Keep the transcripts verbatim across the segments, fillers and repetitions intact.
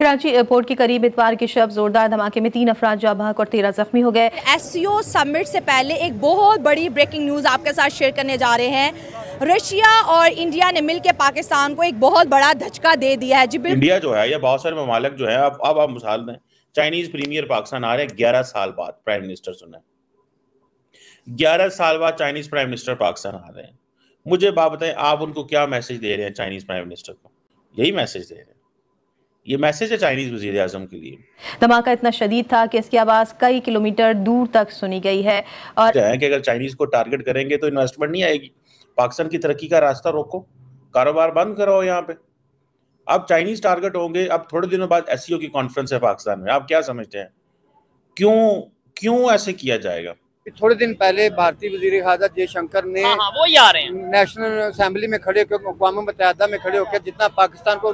Karachi airport के करीब इतवार की शब जोरदार धमाके में तीन अफराद जाँ बहक और तेरह जख्मी हो गए। एससीओ समिट से पहले एक बहुत बड़ी ब्रेकिंग न्यूज़ आपके साथ शेयर करने जा रहे हैं। रशिया और इंडिया ने मिलकर पाकिस्तान को एक बहुत बड़ा धचका दे दिया है। जी बिल्कुल, इंडिया जो है या बहुत सारे ममालिक जो है, अब अब आप मिसाल दें, चाइनीज प्रीमियर पाकिस्तान आ रहे हैं ग्यारह साल बाद प्राइम मिनिस्टर, सुना, ग्यारह साल बाद चाइनीज प्राइम मिनिस्टर पाकिस्तान आ रहे हैं। मुझे बात बताएं, आप उनको क्या मैसेज दे रहे हैं चाइनीज प्राइम मिनिस्टर को? यही मैसेज दे रहे हैं, ये मैसेज है चाइनीज वजीर आजम के लिए। धमाका इतना शदीद था कि इसकी आवाज़ कई किलोमीटर दूर तक सुनी गई है। और कि अगर चाइनीज को टारगेट करेंगे तो इन्वेस्टमेंट नहीं आएगी, पाकिस्तान की तरक्की का रास्ता रोको, कारोबार बंद करो यहाँ पे। अब चाइनीज टारगेट होंगे। अब थोड़े दिनों बाद एससीओ की कॉन्फ्रेंस है पाकिस्तान में, आप क्या समझते हैं क्यों क्यों ऐसे किया जाएगा? थोड़े दिन पहले भारतीय वजीर खारजा जय शंकर ने हाँ, हाँ, वो यार हैं। नेशनल असेंबली में खड़े होकर, अक़वाम मुत्तहिदा में खड़े होकर जितना पाकिस्तान को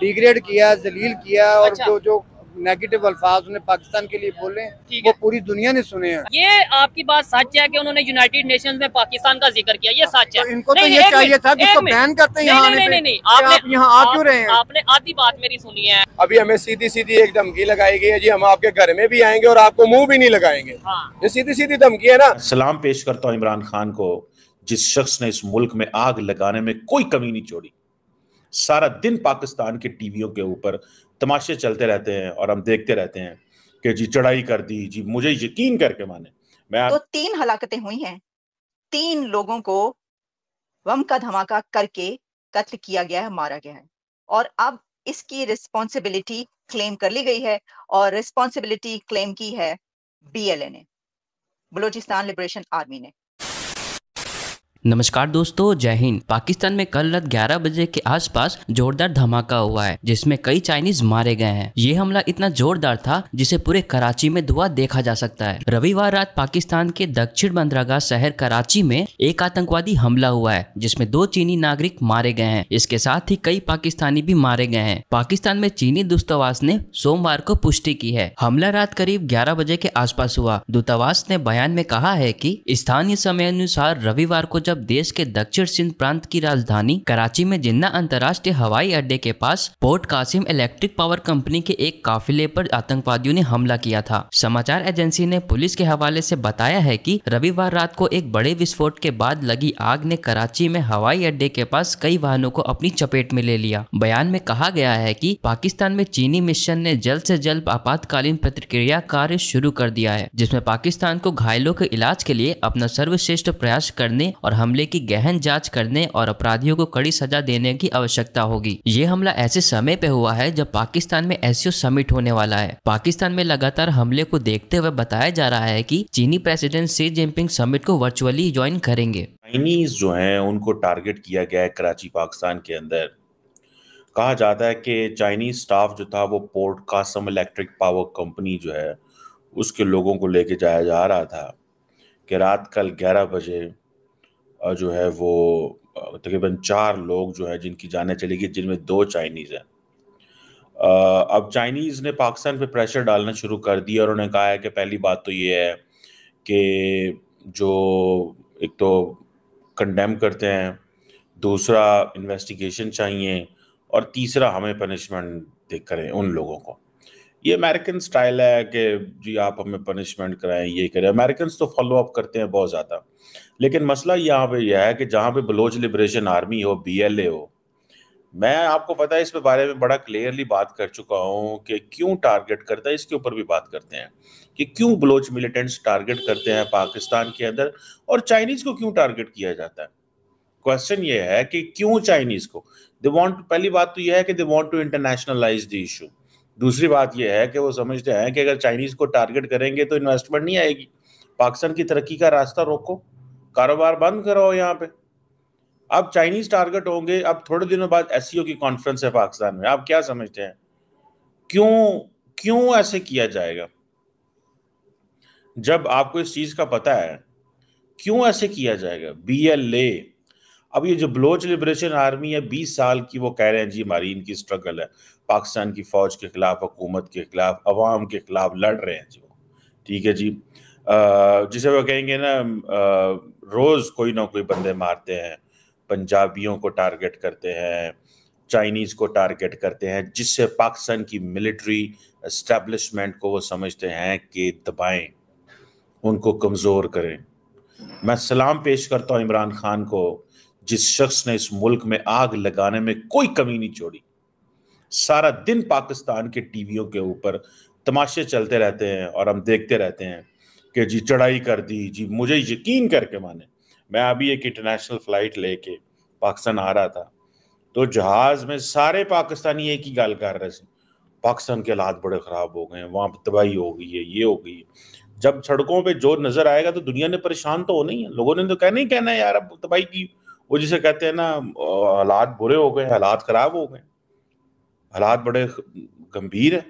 डिग्रेड किया, जलील किया और अच्छा। जो जो नेगेटिव अल्फाज उन्हें पाकिस्तान के लिए बोले वो पूरी दुनिया ने सुने हैं। ये आपकी बात सच है कि उन्होंने यूनाइटेड नेशंस में पाकिस्तान का जिक्र किया, ये सच है। तो इनको तो ये चाहिए था कि इसको बैन करते हैं। यहाँ नहीं, नहीं, नहीं, आप यहाँ आ क्यों रहे हैं? आपने आधी बात मेरी सुनी है। अभी हमें सीधी सीधी एक धमकी लगाई गई है जी, हम आपके घर में भी आएंगे और आपको मुँह भी नहीं लगाएंगे। ये सीधी सीधी धमकी है ना। सलाम पेश करता हूँ इमरान खान को, जिस शख्स ने इस मुल्क में आग लगाने में कोई कमी नहीं छोड़ी। सारा दिन पाकिस्तान के टीवीओं के ऊपर तमाशे चलते रहते हैं और हम देखते रहते हैं कि जी चढ़ाई कर दी जी, मुझे यकीन करके माने मैं तो तीन हलाकतें हुई हैं, तीन लोगों को बम का धमाका करके कत्ल किया गया है, मारा गया है और अब इसकी रिस्पॉन्सिबिलिटी क्लेम कर ली गई है और रिस्पॉन्सिबिलिटी क्लेम की है बी एल ए ने, बलोचिस्तान लिबरेशन आर्मी ने। नमस्कार दोस्तों, जय हिंद। पाकिस्तान में कल रात ग्यारह बजे के आसपास जोरदार धमाका हुआ है जिसमें कई चाइनीज मारे गए हैं। ये हमला इतना जोरदार था जिसे पूरे कराची में धुआं देखा जा सकता है। रविवार रात पाकिस्तान के दक्षिण बंदरगाह शहर कराची में एक आतंकवादी हमला हुआ है जिसमें दो चीनी नागरिक मारे गए हैं। इसके साथ ही कई पाकिस्तानी भी मारे गए हैं। पाकिस्तान में चीनी दूतावास ने सोमवार को पुष्टि की है। हमला रात करीब ग्यारह बजे के आसपास हुआ। दूतावास ने बयान में कहा है कि स्थानीय समय अनुसार रविवार को जब देश के दक्षिण सिंध प्रांत की राजधानी कराची में जिन्ना अंतर्राष्ट्रीय हवाई अड्डे के पास Port Qasim Electric Power Company के एक काफिले पर आतंकवादियों ने हमला किया था। समाचार एजेंसी ने पुलिस के हवाले से बताया है कि रविवार रात को एक बड़े विस्फोट के बाद लगी आग ने कराची में हवाई अड्डे के पास कई वाहनों को अपनी चपेट में ले लिया। बयान में कहा गया है कि पाकिस्तान में चीनी मिशन ने जल्द से जल्द आपातकालीन प्रतिक्रिया कार्य शुरू कर दिया है जिसमें पाकिस्तान को घायलों के इलाज के लिए अपना सर्वश्रेष्ठ प्रयास करने और हमले की गहन जांच करने और अपराधियों को कड़ी सजा देने की आवश्यकता होगी। ये हमला ऐसे समय पे हुआ है जब पाकिस्तान में एससीओ समिट होने वाला है। पाकिस्तान में लगातार हमले को देखते हुए बताया जा रहा है कि चीनी प्रेसिडेंट शी जिनपिंग समिट को वर्चुअली ज्वाइन करेंगे। चाइनीज जो हैं उनको टारगेट किया गया है कराची पाकिस्तान के अंदर। कहा जाता है कि चाइनीज स्टाफ जो था वो Port Qasim Electric Power Company जो है उसके लोगों को लेके जाया जा रहा था कि रात कल ग्यारह बजे जो है वो तकरीबन चार लोग जो है जिनकी जानें चली गई, जिनमें दो चाइनीज़ हैं। अब चाइनीज़ ने पाकिस्तान पे प्रेशर डालना शुरू कर दिया और उन्होंने कहा है कि पहली बात तो ये है कि जो एक तो कंडेम करते हैं, दूसरा इन्वेस्टिगेशन चाहिए और तीसरा हमें पनिशमेंट दे करें उन लोगों को। ये अमेरिकन स्टाइल है कि जी आप हमें पनिशमेंट कराएं, ये करें। अमेरिकन तो फॉलो अप करते हैं बहुत ज़्यादा, लेकिन मसला यहाँ पे यह है कि जहाँ पे बलोच लिबरेशन आर्मी हो, बी एल ए हो, मैं आपको पता है इस बारे में बड़ा क्लियरली बात कर चुका हूँ कि क्यों टारगेट करता है। इसके ऊपर भी बात करते हैं कि क्यों बलोच मिलिटेंट्स टारगेट करते हैं पाकिस्तान के अंदर और चाइनीज़ को क्यों टारगेट किया जाता है। क्वेश्चन ये है कि क्यों चाइनीज़ को दे वॉन्ट, पहली बात तो यह है कि they want to internationalize the issue. दूसरी बात यह है कि वो समझते हैं कि अगर चाइनीज़ को टारगेट करेंगे तो इन्वेस्टमेंट नहीं आएगी, पाकिस्तान की तरक्की का रास्ता रोको, कारोबार बंद करो यहाँ पे। अब चाइनीज़ टारगेट होंगे। अब थोड़े दिनों बाद एससीओ की कॉन्फ्रेंस है पाकिस्तान में, आप क्या समझते हैं क्यों क्यों ऐसे किया जाएगा? जब आपको इस चीज़ का पता है क्यों ऐसे किया जाएगा? बी एल ए, अब ये जो बलोच लिबरेशन आर्मी है बीस साल की, वो कह रहे हैं जी हमारी इनकी स्ट्रगल है पाकिस्तान की फ़ौज के ख़िलाफ़, हुकूमत के ख़िलाफ़, अवाम के ख़िलाफ़ लड़ रहे हैं जी वो, ठीक है जी। जिसे वो कहेंगे ना, रोज़ कोई ना कोई बंदे मारते हैं, पंजाबियों को टारगेट करते हैं, चाइनीज़ को टारगेट करते हैं, जिससे पाकिस्तान की मिलिट्री एस्टेब्लिशमेंट को वो समझते हैं कि दबाएं, उनको कमज़ोर करें। मैं सलाम पेश करता हूं इमरान खान को, जिस शख्स ने इस मुल्क में आग लगाने में कोई कमी नहीं छोड़ी। सारा दिन पाकिस्तान के टीवीओं के ऊपर तमाशे चलते रहते हैं और हम देखते रहते हैं कि जी चढ़ाई कर दी जी। मुझे यकीन करके माने, मैं अभी एक इंटरनेशनल फ़्लाइट लेके पाकिस्तान आ रहा था, तो जहाज़ में सारे पाकिस्तानी एक ही गाल कर रहे थे, पाकिस्तान के हालात बड़े ख़राब हो गए हैं, वहाँ तबाही हो गई है, ये हो गई है। जब सड़कों पे जो नज़र आएगा तो दुनिया ने परेशान तो होना ही है, लोगों ने तो कहना ही कहना है यार अब तबाही की, वो जिसे कहते हैं ना हालात बुरे हो गए, हालात ख़राब हो गए, हालात बड़े गंभीर है,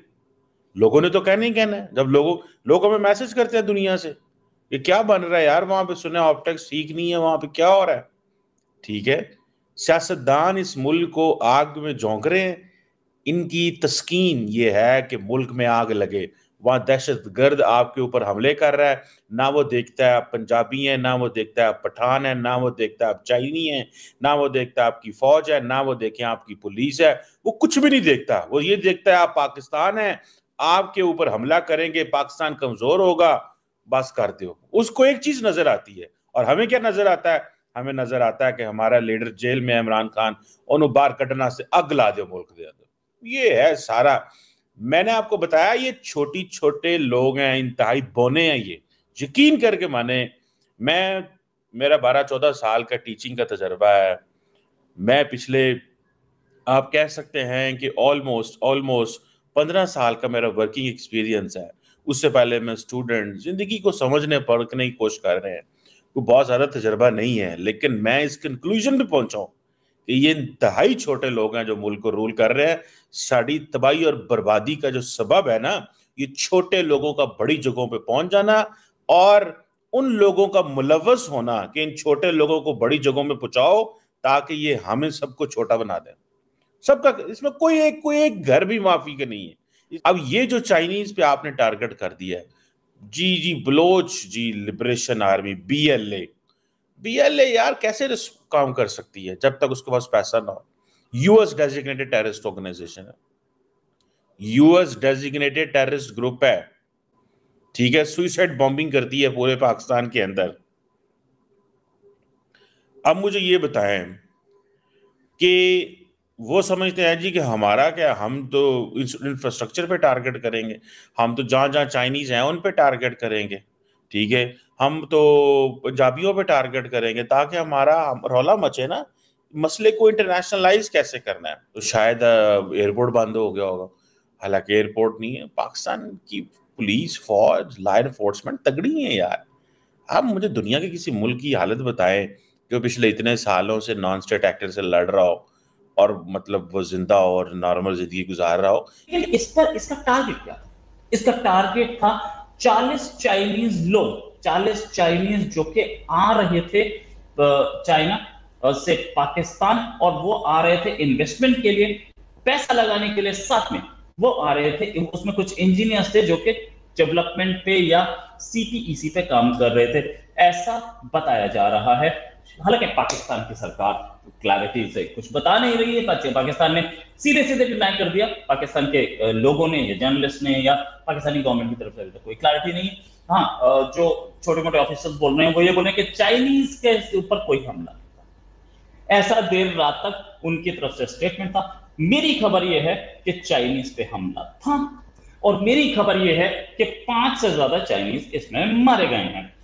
लोगों ने तो कहना ही कहना है। जब लोगों लोग हमें मैसेज करते हैं दुनिया से, ये क्या बन रहा है यार वहाँ पे, सुने ऑप्टिक्स ठीक नहीं है, वहाँ पे क्या हो रहा है। ठीक है, सियासतदान इस मुल्क को आग में झोंक रहे हैं, इनकी तस्कीन ये है कि मुल्क में आग लगे, वहाँ दहशतगर्द आपके ऊपर हमले कर रहा है, ना वो देखता है आप पंजाबी हैं, ना वो देखता है आप पठान हैं, ना वो देखता है आप चाइनी हैं, ना वो देखता है आपकी फौज है, ना वो देखें आपकी पुलिस है, वो कुछ भी नहीं देखता। वो ये देखता है आप पाकिस्तान हैं, आपके ऊपर हमला करेंगे, पाकिस्तान कमज़ोर होगा, बस कर दो। उसको एक चीज़ नज़र आती है, और हमें क्या नज़र आता है, हमें नज़र आता है कि हमारा लीडर जेल में इमरान खान, उन्होंने बाहर कटना से अग ला दो मुल्क दे दो। ये है सारा। मैंने आपको बताया ये छोटी छोटे लोग हैं, इंतहाई बोने हैं ये, यकीन करके माने। मैं मेरा बारह चौदह साल का टीचिंग का तजर्बा है, मैं पिछले आप कह सकते हैं कि ऑलमोस्ट ऑलमोस्ट पंद्रह साल का मेरा वर्किंग एक्सपीरियंस है। उससे पहले मैं स्टूडेंट ज़िंदगी को समझने परखने की कोशिश कर रहे हैं, तो बहुत ज़्यादा तजर्बा नहीं है, लेकिन मैं इस कंक्लूजन पे पहुँचा हूँ कि ये इंतहाई छोटे लोग हैं जो मुल्क को रूल कर रहे हैं। साड़ी तबाही और बर्बादी का जो सबब है ना, ये छोटे लोगों का बड़ी जगहों पे पहुंच जाना और उन लोगों का मुलवस होना कि इन छोटे लोगों को बड़ी जगहों में पहुंचाओ ताकि ये हमें सबको छोटा बना दें। सबका इसमें कोई एक कोई एक घर भी माफी के नहीं है। अब ये जो चाइनीज पे आपने टारगेट कर दिया है, जी जी बलोच जी Liberation Army B L A B L A यार कैसे काम कर सकती है जब तक उसके पास पैसा ना हो। यूएस डेजिग्नेटेड टेररिस्ट ऑर्गेनाइजेशन है, यूएस डेजिग्नेटेड टेररिस्ट ग्रुप है, ठीक है, सुसाइड बॉम्बिंग करती है पूरे पाकिस्तान के अंदर। अब मुझे ये बताएं कि वो समझते हैं जी कि हमारा क्या, हम तो इंफ्रास्ट्रक्चर पे टारगेट करेंगे, हम तो जहाँ जहाँ चाइनीज हैं उन पे टारगेट करेंगे, ठीक है, हम तो पंजाबियों पे टारगेट करेंगे ताकि हमारा रौला मचे ना, मसले को इंटरनेशनलाइज कैसे करना है। तो शायद एयरपोर्ट बंद हो गया होगा, हालांकि एयरपोर्ट नहीं है। पाकिस्तान की पुलिस फौज लॉ एनफोर्समेंट तगड़ी है यार। आप मुझे दुनिया के किसी मुल्क की हालत बताएं जो पिछले इतने सालों से नॉन स्टेट एक्टर से लड़ रहा हो और मतलब वो जिंदा और नॉर्मल जिंदगी गुजार रहा हो। लेकिन इस पर इसका टारगेट क्या था? इसका टारगेट था चालीस चाइनीज लोग, चालीस चाइनीज जो के आ रहे थे चाइना से पाकिस्तान, और वो आ रहे थे इन्वेस्टमेंट के लिए, पैसा लगाने के लिए, साथ में वो आ रहे थे, उसमें कुछ इंजीनियर्स थे जो के डेवलपमेंट पे या सीपीईसी पे काम कर रहे थे, ऐसा बताया जा रहा है। हालांकि पाकिस्तान की सरकार क्लैरिटी से कुछ बता नहीं रही है। पाकिस्तान ने सीधे सीधे डिनाई कर दिया, पाकिस्तान के लोगों ने या जर्नलिस्ट ने या पाकिस्तानी गवर्नमेंट की तरफ से कोई क्लैरिटी नहीं है। हाँ, जो छोटे मोटे ऑफिसर्स बोल रहे हैं वो ये बोल रहे हैं कि चाइनीज के ऊपर कोई हमला नहीं था, ऐसा देर रात तक उनकी तरफ से स्टेटमेंट था। मेरी खबर यह है कि चाइनीज पे हमला था, और मेरी खबर यह है कि पांच से ज्यादा चाइनीज इसमें मारे गए हैं।